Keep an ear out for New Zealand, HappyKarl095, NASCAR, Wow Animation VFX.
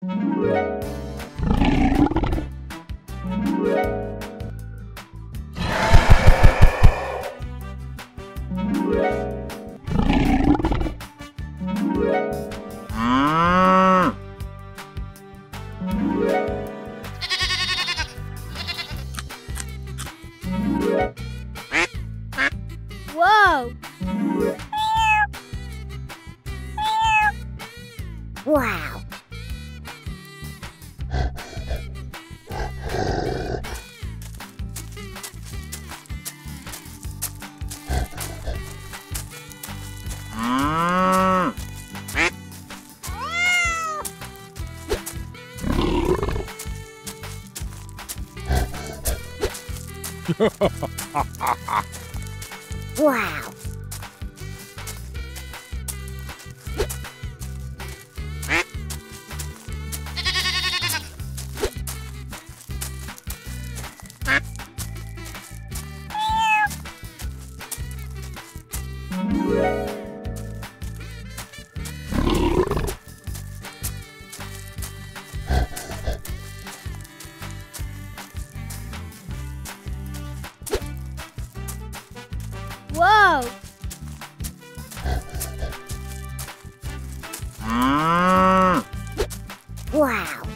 Whoa! Wow! Wow. Whoa! Wow!